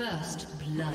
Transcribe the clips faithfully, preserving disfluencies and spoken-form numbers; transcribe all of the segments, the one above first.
First blood. Wow.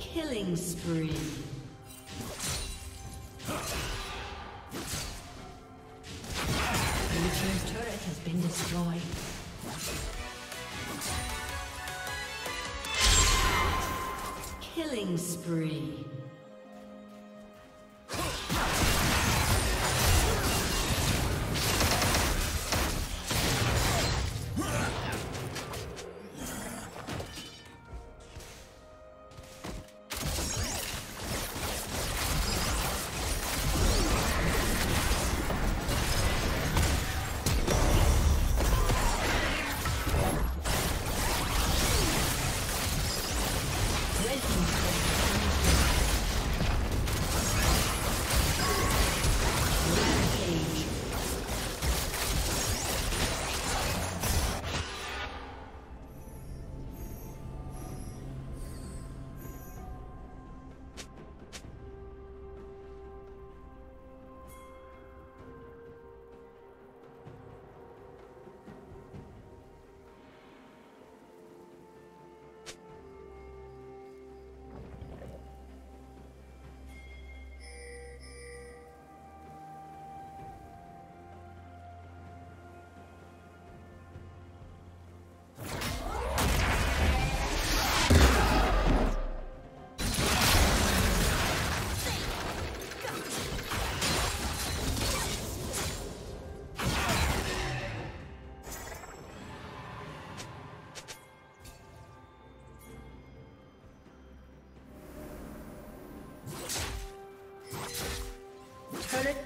Killing spree. Blue team's turret has been destroyed. Killing spree.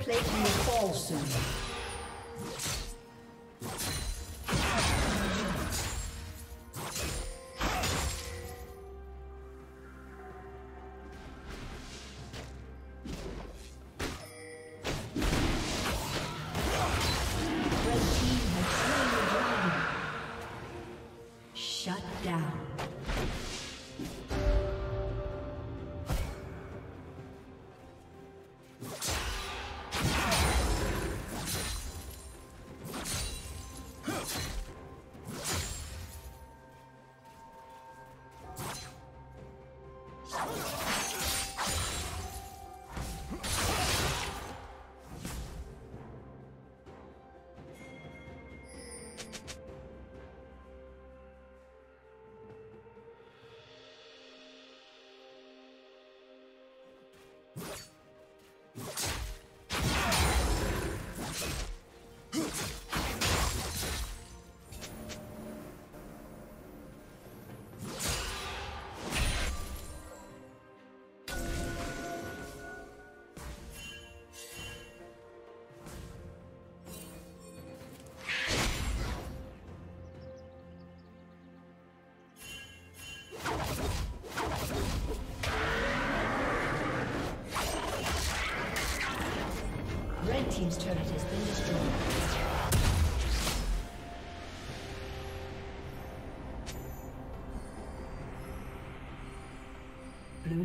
Plate will fall soon. Team's turret has been destroyed. Blue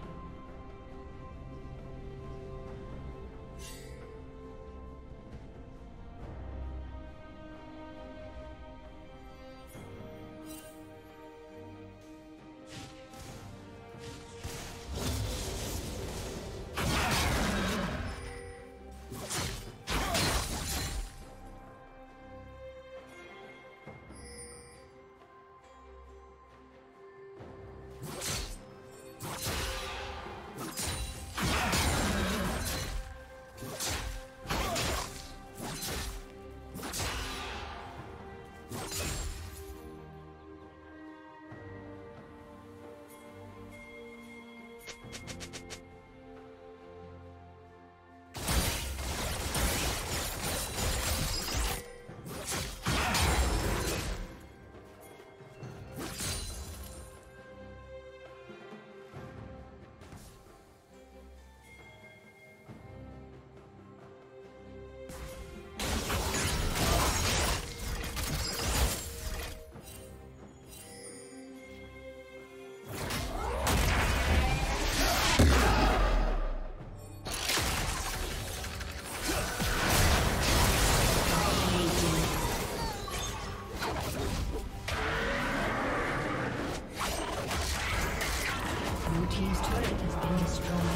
team's turret has been destroyed.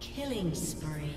Killing spree.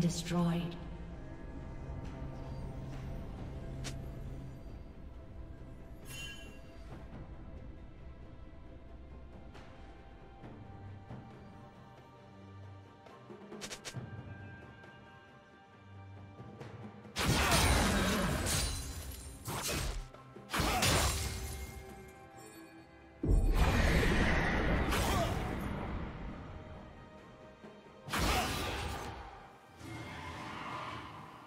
Destroyed.